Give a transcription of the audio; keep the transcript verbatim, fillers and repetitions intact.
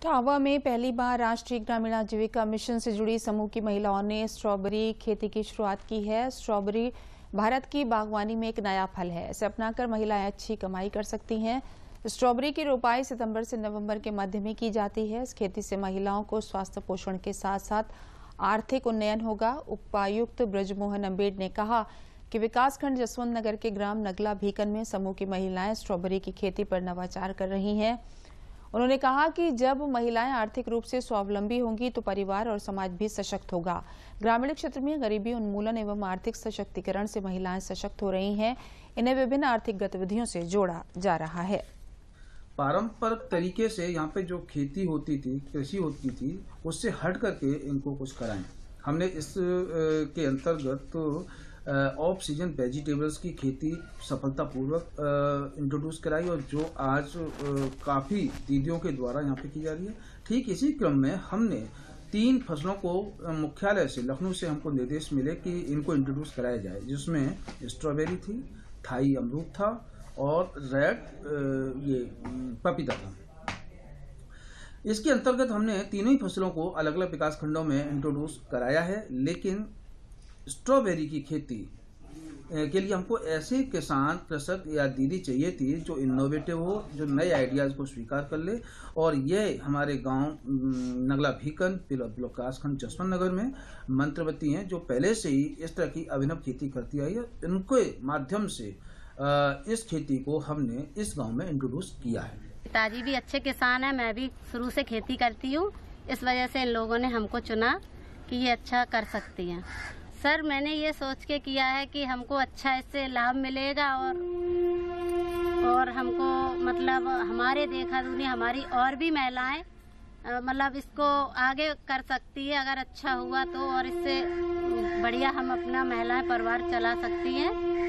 इटावा में पहली बार राष्ट्रीय ग्रामीण आजीविका मिशन से जुड़ी समूह की महिलाओं ने स्ट्रॉबेरी खेती की शुरुआत की है। स्ट्रॉबेरी भारत की बागवानी में एक नया फल है। इसे अपनाकर महिलाएं अच्छी कमाई कर सकती हैं। स्ट्रॉबेरी की रोपाई सितंबर से नवंबर के मध्य में की जाती है। इस खेती से महिलाओं को स्वास्थ्य पोषण के साथ साथ आर्थिक उन्नयन होगा। उपायुक्त ब्रजमोहन अम्बेड ने कहा कि विकासखंड जसवंत नगर के ग्राम नगला भीखन में समूह की महिलाएं स्ट्रॉबेरी की खेती पर नवाचार कर रही हैं। उन्होंने कहा कि जब महिलाएं आर्थिक रूप से स्वावलंबी होंगी तो परिवार और समाज भी सशक्त होगा। ग्रामीण क्षेत्र में गरीबी उन्मूलन एवं आर्थिक सशक्तिकरण से महिलाएं सशक्त हो रही हैं। इन्हें विभिन्न आर्थिक गतिविधियों से जोड़ा जा रहा है। पारंपरिक तरीके से यहाँ पे जो खेती होती थी, कृषि होती थी, उससे हट करके इनको कुछ कराएं। हमने इस के अंतर्गत ऑफ सीजन वेजिटेबल्स की खेती सफलतापूर्वक इंट्रोड्यूस कराई और जो आज काफ़ी दीदियों के द्वारा यहाँ पे की जा रही है। ठीक इसी क्रम में हमने तीन फसलों को मुख्यालय से लखनऊ से हमको निर्देश मिले कि इनको इंट्रोड्यूस कराया जाए, जिसमें स्ट्रॉबेरी थी, थाई अमरूद था और रेड ये पपीता था। इसके अंतर्गत हमने तीनों ही फसलों को अलग अलग विकास खंडों में इंट्रोड्यूस कराया है, लेकिन स्ट्रॉबेरी की खेती के लिए हमको ऐसे किसान, कृषक या दीदी चाहिए थी जो इनोवेटिव हो, जो नए आइडियाज़ को स्वीकार कर ले। और ये हमारे गांव नगला भीकन विकासखंड जसवंत नगर में मंत्रवती हैं, जो पहले से ही इस तरह की अभिनव खेती करती आई है। इनके माध्यम से इस खेती को हमने इस गांव में इंट्रोड्यूस किया है। पिताजी भी अच्छे किसान हैं, मैं भी शुरू से खेती करती हूँ, इस वजह से इन लोगों ने हमको चुना कि ये अच्छा कर सकती हैं। सर, मैंने ये सोच के किया है कि हमको अच्छा इससे लाभ मिलेगा और और हमको मतलब हमारे देखा दुनिया हमारी और भी महिलाएं मतलब इसको आगे कर सकती है अगर अच्छा हुआ तो, और इससे बढ़िया हम अपना महिलाएं परिवार चला सकती हैं।